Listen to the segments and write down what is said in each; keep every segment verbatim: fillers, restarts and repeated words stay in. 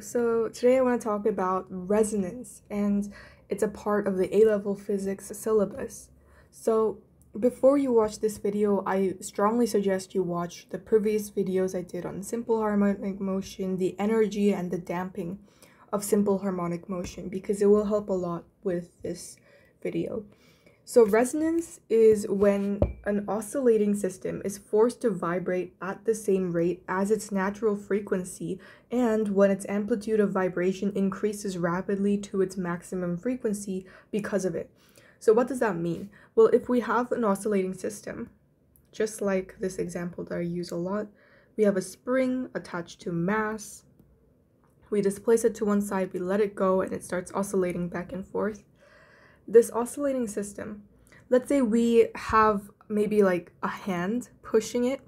So today I want to talk about resonance, and it's a part of the A level physics syllabus. So before you watch this video, I strongly suggest you watch the previous videos I did on simple harmonic motion, the energy and the damping of simple harmonic motion, because it will help a lot with this video. So resonance is when an oscillating system is forced to vibrate at the same rate as its natural frequency, and when its amplitude of vibration increases rapidly to its maximum frequency because of it. So what does that mean? Well, if we have an oscillating system, just like this example that I use a lot, we have a spring attached to mass, we displace it to one side, we let it go, and it starts oscillating back and forth. This oscillating system, let's say we have maybe like a hand pushing it,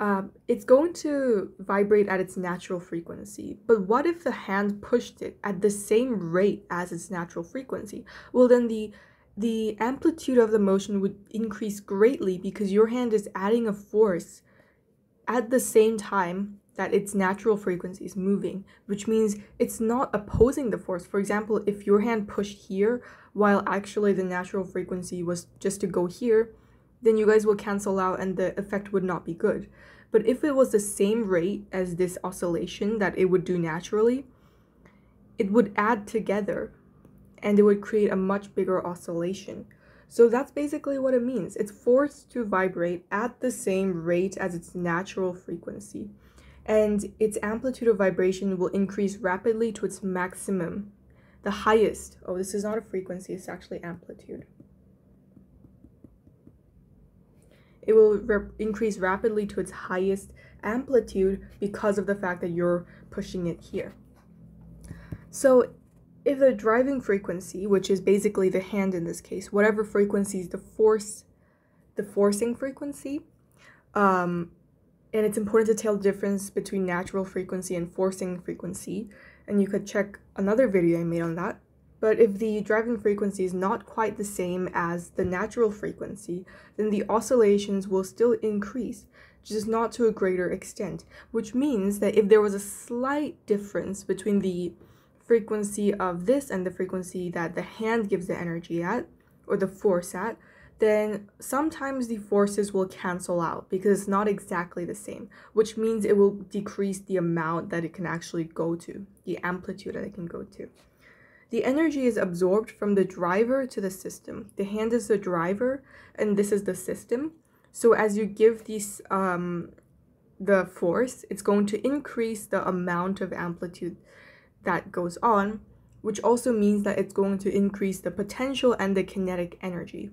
um, it's going to vibrate at its natural frequency. But what if the hand pushed it at the same rate as its natural frequency? Well, then the the amplitude of the motion would increase greatly, because your hand is adding a force at the same time that its natural frequency is moving, which means it's not opposing the force. For example, if your hand pushed here while actually the natural frequency was just to go here, then you guys will cancel out and the effect would not be good. But if it was the same rate as this oscillation that it would do naturally, it would add together and it would create a much bigger oscillation. So that's basically what it means. It's forced to vibrate at the same rate as its natural frequency, and its amplitude of vibration will increase rapidly to its maximum, the highest. Oh, this is not a frequency, it's actually amplitude. It will increase rapidly to its highest amplitude because of the fact that you're pushing it here. So if the driving frequency, which is basically the hand in this case, whatever frequency is the force, the forcing frequency, um, and it's important to tell the difference between natural frequency and forcing frequency, and you could check another video I made on that. But if the driving frequency is not quite the same as the natural frequency, then the oscillations will still increase, just not to a greater extent, which means that if there was a slight difference between the frequency of this and the frequency that the hand gives the energy at, or the force at, then sometimes the forces will cancel out because it's not exactly the same, which means it will decrease the amount that it can actually go to, the amplitude that it can go to. The energy is absorbed from the driver to the system. The hand is the driver and this is the system. So as you give these, um, the force, it's going to increase the amount of amplitude that goes on, which also means that it's going to increase the potential and the kinetic energy.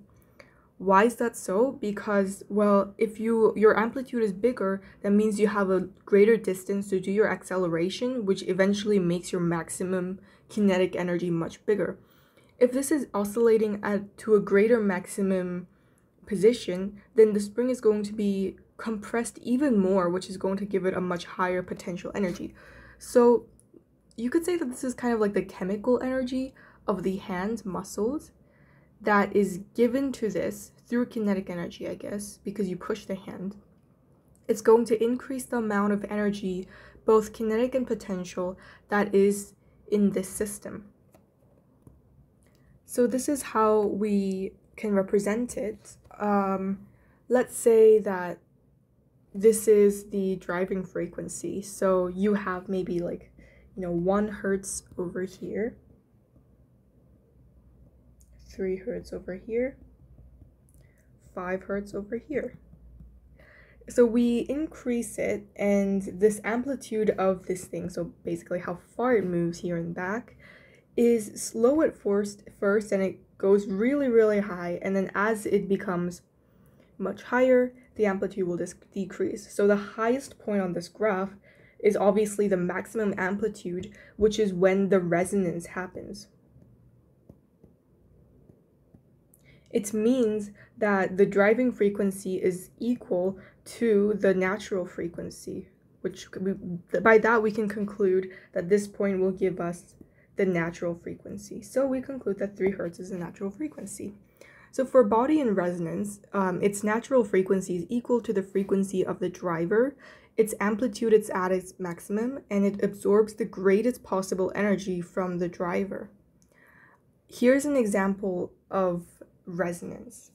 Why is that so? Because, well, if you your amplitude is bigger, that means you have a greater distance to do your acceleration, which eventually makes your maximum kinetic energy much bigger. If this is oscillating at to a greater maximum position, then the spring is going to be compressed even more, which is going to give it a much higher potential energy. So you could say that this is kind of like the chemical energy of the hand muscles that is given to this through kinetic energy, I guess, because you push the hand. It's going to increase the amount of energy, both kinetic and potential, that is in this system. So this is how we can represent it. Um, let's say that this is the driving frequency. So you have maybe like, you know, one hertz over here, three hertz over here, five hertz over here. So we increase it, and this amplitude of this thing, so basically how far it moves here and back, is slow at first, first and it goes really, really high, and then as it becomes much higher, the amplitude will just decrease. So the highest point on this graph is obviously the maximum amplitude, which is when the resonance happens. It means that the driving frequency is equal to the natural frequency, which could be, by that we can conclude that this point will give us the natural frequency. So we conclude that three hertz is the natural frequency. So for body in resonance, um, its natural frequency is equal to the frequency of the driver Its amplitude is at its maximum, and it absorbs the greatest possible energy from the driver. Here's an example of resonance.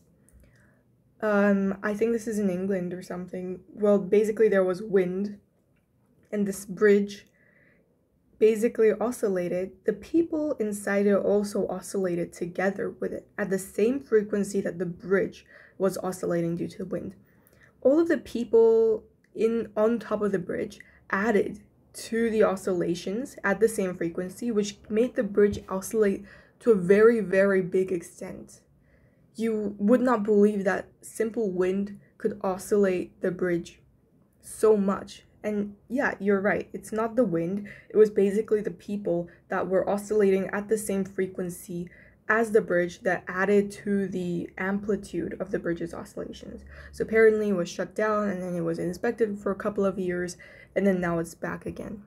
Um, I think this is in England or something. Well, basically there was wind, and this bridge basically oscillated. The people inside it also oscillated together with it at the same frequency that the bridge was oscillating due to the wind. All of the people in on top of the bridge added to the oscillations at the same frequency, which made the bridge oscillate to a very, very big extent. You would not believe that simple wind could oscillate the bridge so much. And yeah, you're right, it's not the wind, it was basically the people that were oscillating at the same frequency as the bridge that added to the amplitude of the bridge's oscillations. So apparently it was shut down, and then it was inspected for a couple of years, and then now it's back again.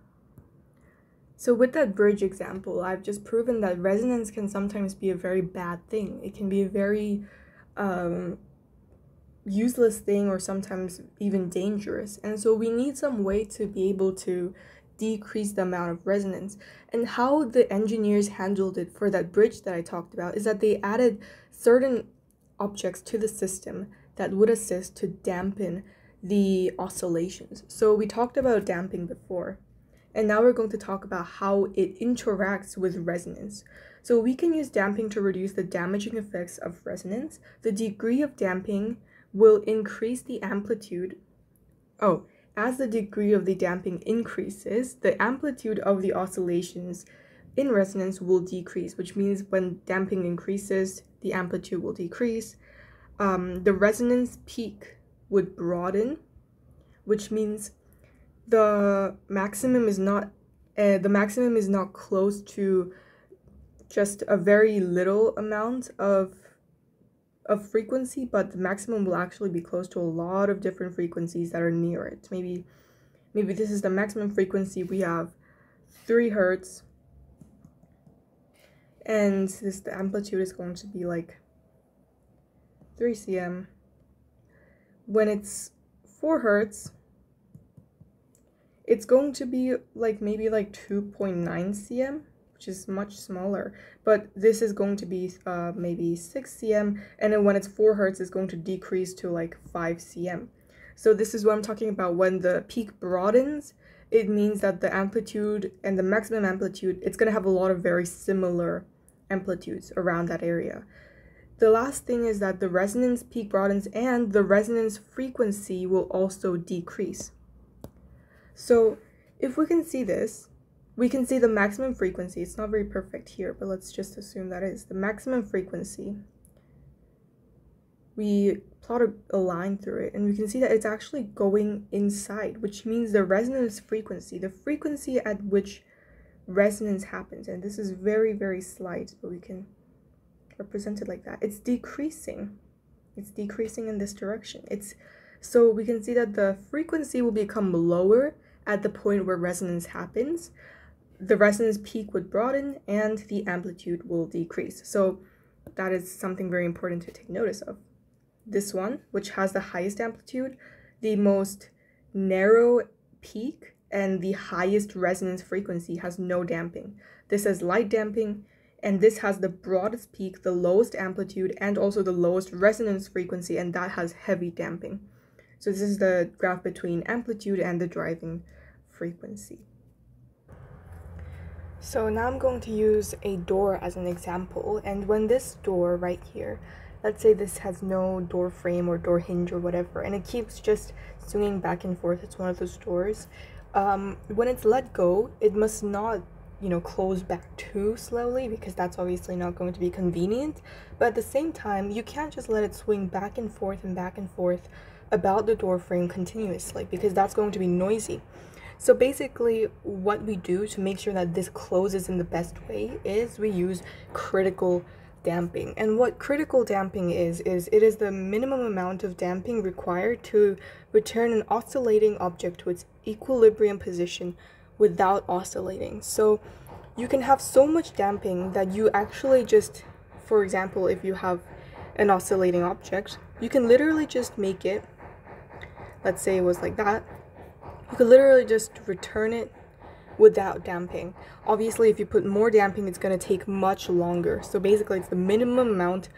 So with that bridge example, I've just proven that resonance can sometimes be a very bad thing. It can be a very um, useless thing, or sometimes even dangerous. And so we need some way to be able to decrease the amount of resonance. And how the engineers handled it for that bridge that I talked about is that they added certain objects to the system that would assist to dampen the oscillations. So we talked about damping before, and now we're going to talk about how it interacts with resonance. So we can use damping to reduce the damaging effects of resonance. The degree of damping will increase the amplitude. Oh, as the degree of the damping increases, the amplitude of the oscillations in resonance will decrease, which means when damping increases, the amplitude will decrease. Um, the resonance peak would broaden, which means the maximum is not uh, the maximum is not close to just a very little amount of of frequency, but the maximum will actually be close to a lot of different frequencies that are near it. Maybe maybe this is the maximum frequency. We have three hertz, and this the amplitude is going to be like three centimeters. When it's four hertz, it's going to be like maybe like two point nine centimeters, which is much smaller, but this is going to be uh, maybe six centimeters, and then when it's four hertz, it's going to decrease to like five centimeters. So this is what I'm talking about. When the peak broadens, it means that the amplitude and the maximum amplitude, it's going to have a lot of very similar amplitudes around that area. The last thing is that the resonance peak broadens, and the resonance frequency will also decrease. So if we can see this, we can see the maximum frequency. It's not very perfect here, but let's just assume that is the maximum frequency. We plot a, a line through it, and we can see that it's actually going inside, which means the resonance frequency, the frequency at which resonance happens, and this is very, very slight, but we can represent it like that. It's decreasing. It's decreasing in this direction. It's So we can see that the frequency will become lower at the point where resonance happens. The resonance peak would broaden, and the amplitude will decrease. So that is something very important to take notice of. This one, which has the highest amplitude, the most narrow peak, and the highest resonance frequency, has no damping. This has light damping, and this has the broadest peak, the lowest amplitude, and also the lowest resonance frequency, and that has heavy damping. So this is the graph between amplitude and the driving frequency. So now I'm going to use a door as an example. And when this door right here, let's say this has no door frame or door hinge or whatever, and it keeps just swinging back and forth. It's one of those doors. Um, when it's let go, it must not, you know, close back too slowly, because that's obviously not going to be convenient. But at the same time, you can't just let it swing back and forth and back and forth about the door frame continuously, because that's going to be noisy. So basically what we do to make sure that this closes in the best way is we use critical damping. And what critical damping is, is it is the minimum amount of damping required to return an oscillating object to its equilibrium position without oscillating. So you can have so much damping that you actually just, for example, if you have an oscillating object, you can literally just make it, let's say it was like that, You could literally just return it without damping. Obviously, if you put more damping, it's going to take much longer. So basically, it's the minimum amount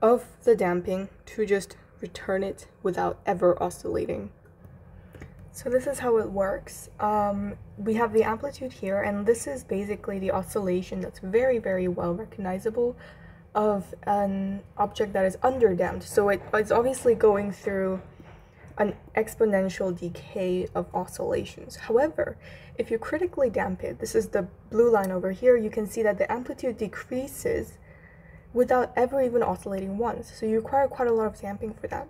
of the damping to just return it without ever oscillating. So this is how it works. Um, we have the amplitude here, and this is basically the oscillation that's very, very well recognizable of an object that is underdamped. So it, it's obviously going through an exponential decay of oscillations. However, if you critically damp it, this is the blue line over here, you can see that the amplitude decreases without ever even oscillating once. So you require quite a lot of damping for that.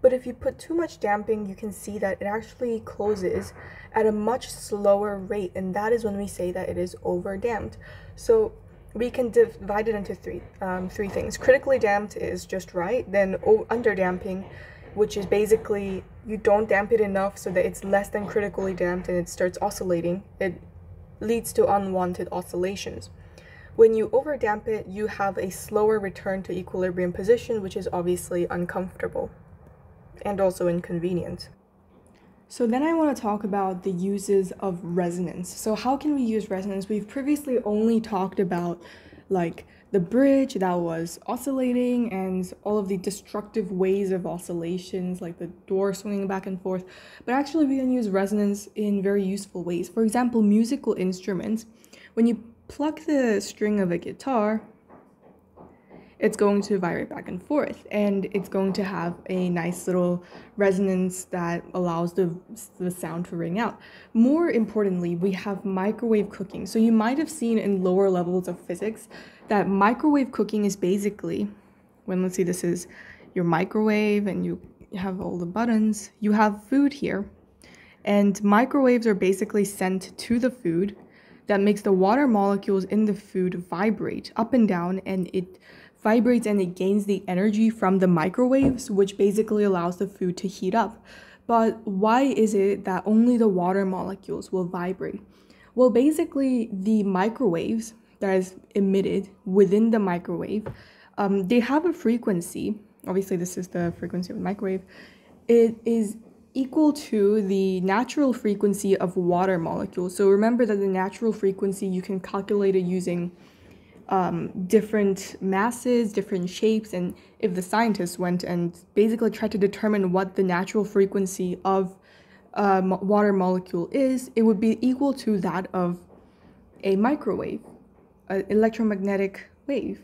But if you put too much damping, you can see that it actually closes at a much slower rate, and that is when we say that it is overdamped. So we can divide it into three, um, three things. Critically damped is just right, then underdamping, which is basically you don't damp it enough so that it's less than critically damped and it starts oscillating. It leads to unwanted oscillations. When you overdamp it, you have a slower return to equilibrium position, which is obviously uncomfortable and also inconvenient. So then I want to talk about the uses of resonance. So how can we use resonance? We've previously only talked about like the bridge that was oscillating and all of the destructive ways of oscillations, like the door swinging back and forth. But actually we can use resonance in very useful ways. For example, musical instruments. When you pluck the string of a guitar, it's going to vibrate back and forth, and it's going to have a nice little resonance that allows the, the sound to ring out. More importantly, we have microwave cooking. So you might have seen in lower levels of physics that microwave cooking is basically, when let's see, this is your microwave and you have all the buttons, you have food here, and microwaves are basically sent to the food. That makes the water molecules in the food vibrate up and down, and it vibrates and it gains the energy from the microwaves, which basically allows the food to heat up. But why is it that only the water molecules will vibrate? Well, basically the microwaves that is emitted within the microwave, um, they have a frequency. Obviously this is the frequency of the microwave. It is equal to the natural frequency of water molecules. So remember that the natural frequency, you can calculate it using um, different masses, different shapes, and if the scientists went and basically tried to determine what the natural frequency of a um, water molecule is, it would be equal to that of a microwave, an electromagnetic wave.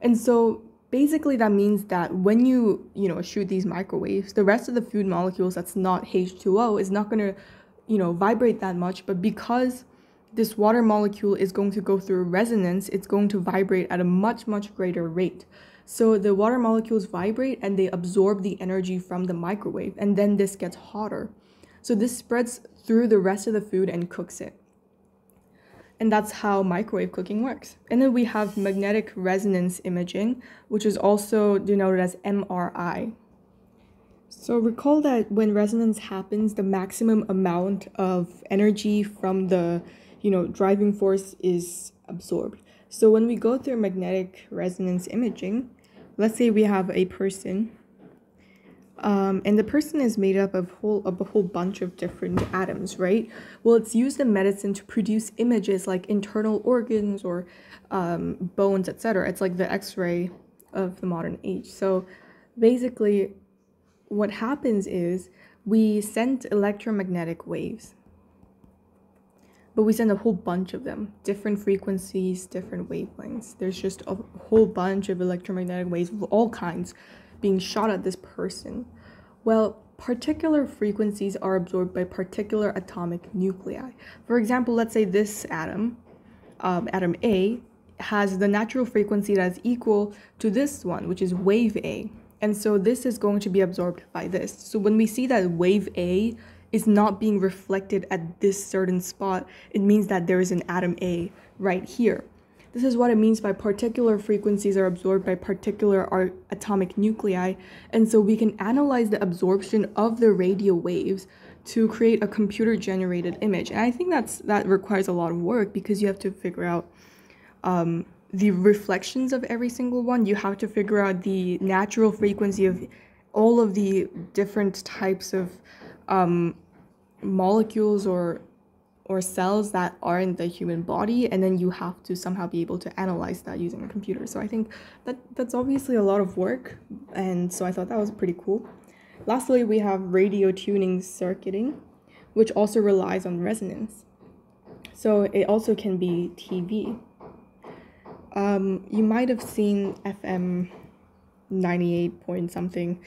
And so basically, that means that when you, you know, shoot these microwaves, the rest of the food molecules that's not H two O is not going to, you know, vibrate that much. But because this water molecule is going to go through resonance, it's going to vibrate at a much, much greater rate. So the water molecules vibrate and they absorb the energy from the microwave. And then this gets hotter. So this spreads through the rest of the food and cooks it. And that's how microwave cooking works. And then we have magnetic resonance imaging, which is also denoted as M R I. So recall that when resonance happens, the maximum amount of energy from the, you know, driving force is absorbed. So when we go through magnetic resonance imaging, let's say we have a person, Um, and the person is made up of, whole, of a whole bunch of different atoms, right? Well, it's used in medicine to produce images like internal organs or um, bones, et cetera. It's like the X-ray of the modern age. So basically, what happens is we send electromagnetic waves, but we send a whole bunch of them, different frequencies, different wavelengths. There's just a whole bunch of electromagnetic waves of all kinds being shot at this person. Well, particular frequencies are absorbed by particular atomic nuclei. For example, let's say this atom, um, atom A, has the natural frequency that is equal to this one, which is wave A. And so this is going to be absorbed by this. So when we see that wave A is not being reflected at this certain spot, it means that there is an atom A right here. This is what it means by particular frequencies are absorbed by particular atomic nuclei, and so we can analyze the absorption of the radio waves to create a computer-generated image. And I think that's that requires a lot of work because you have to figure out um, the reflections of every single one. You have to figure out the natural frequency of all of the different types of um, molecules or or cells that aren't the human body, and then you have to somehow be able to analyze that using a computer. So I think that that's obviously a lot of work, and so I thought that was pretty cool. Lastly, we have radio tuning circuiting, which also relies on resonance. So it also can be T V. Um, you might have seen F M ninety-eight point something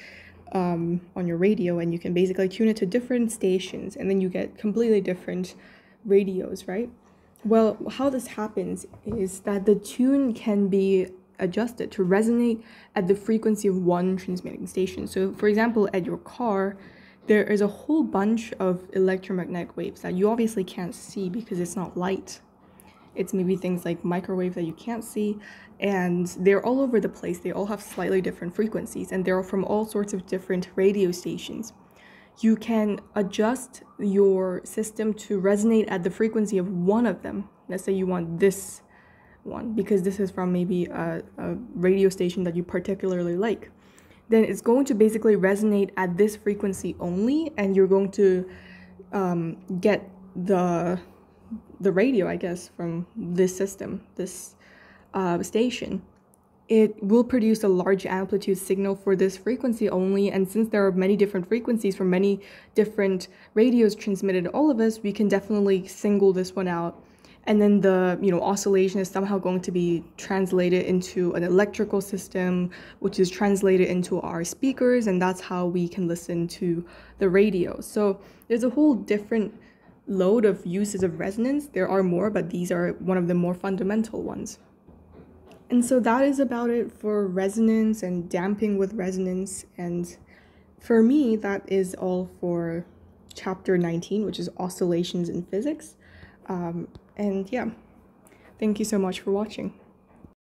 um, on your radio, and you can basically tune it to different stations, and then you get completely different radios, right? Well, how this happens is that the tune can be adjusted to resonate at the frequency of one transmitting station. So, for example, at your car, there is a whole bunch of electromagnetic waves that you obviously can't see because it's not light. It's maybe things like microwave that you can't see, and they're all over the place. They all have slightly different frequencies, and they're from all sorts of different radio stations. You can adjust your system to resonate at the frequency of one of them. Let's say you want this one because this is from maybe a, a radio station that you particularly like. Then it's going to basically resonate at this frequency only, and you're going to um, get the the radio, I guess, from this system, this uh, station. It will produce a large amplitude signal for this frequency only, and since there are many different frequencies from many different radios transmitted to all of us, we can definitely single this one out. And then the, you know, oscillation is somehow going to be translated into an electrical system, which is translated into our speakers, and that's how we can listen to the radio. So there's a whole different load of uses of resonance. There are more, but these are one of the more fundamental ones. And so that is about it for resonance and damping with resonance. And for me, that is all for chapter nineteen, which is oscillations in physics. Um, and yeah, thank you so much for watching.